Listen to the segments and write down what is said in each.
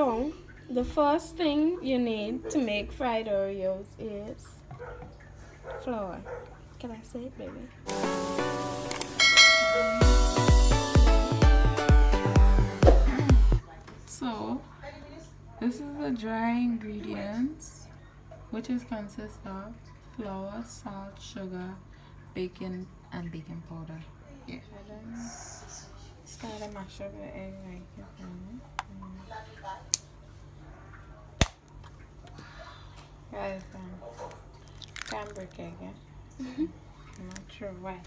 So the first thing you need to make fried Oreos is flour. Can I say it, baby? So this is the dry ingredients, which is consist of flour, salt, sugar, baking, and baking powder. Yeah. Start a mash of your egg like you can. Guys, can't break egg, yeah? I'm not sure why.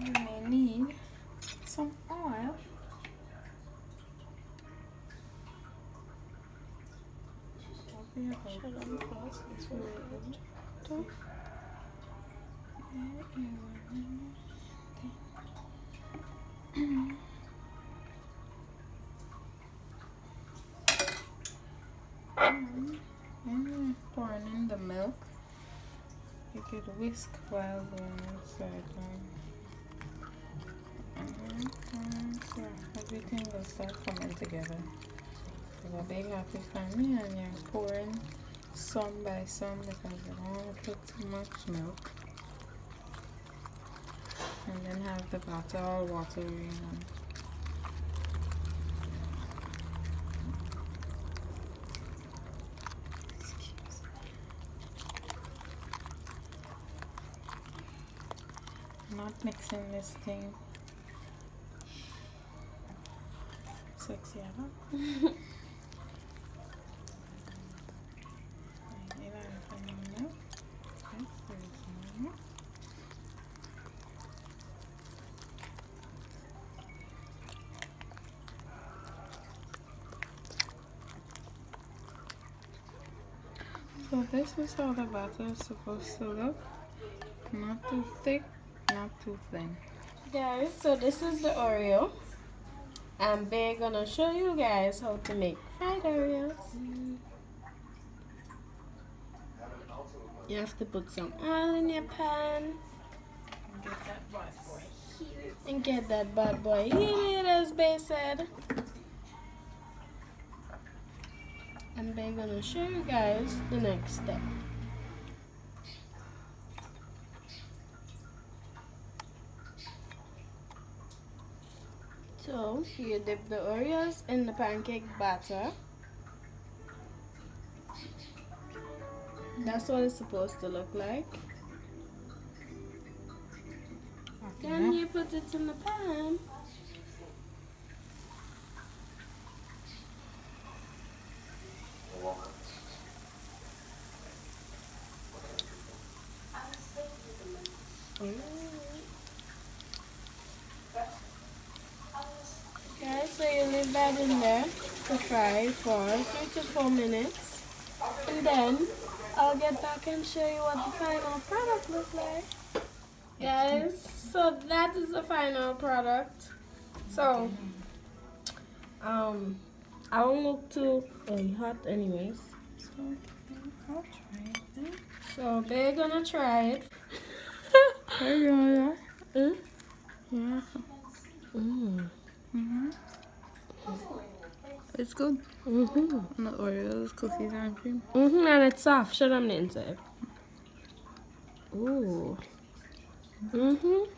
You may need some oil. Yeah, pouring in the milk. You could whisk while going inside. Yeah, everything will start coming together. A big happy family, and you're pouring some by some because you don't want to put too much milk, and then have the batter all watery and not mixing this thing sexy ever. So this is how the batter is supposed to look, not too thick, not too thin. Guys, so this is the Oreo. I'm gonna show you guys how to make fried Oreos. You have to put some oil in your pan. Get that bad boy heated. And get that bad boy heated, as Bae said. And Bae gonna show you guys the next step. So you dip the Oreos in the pancake batter. That's what it's supposed to look like. Okay. Then you put it in the pan. Okay, so you leave that in there to fry for 3 to 4 minutes, and then I'll get back and show you what the final product looks like. Guys, so that is the final product. So I won't look too hot anyways. I'll try it. So they're gonna try it. There you go, yeah. Yeah. Mm. Mm-hmm. It's good. Mm-hmm. And the Oreos, cookies, and cream. Mm-hmm, and it's soft. Show them the inside. Ooh. Mm-hmm.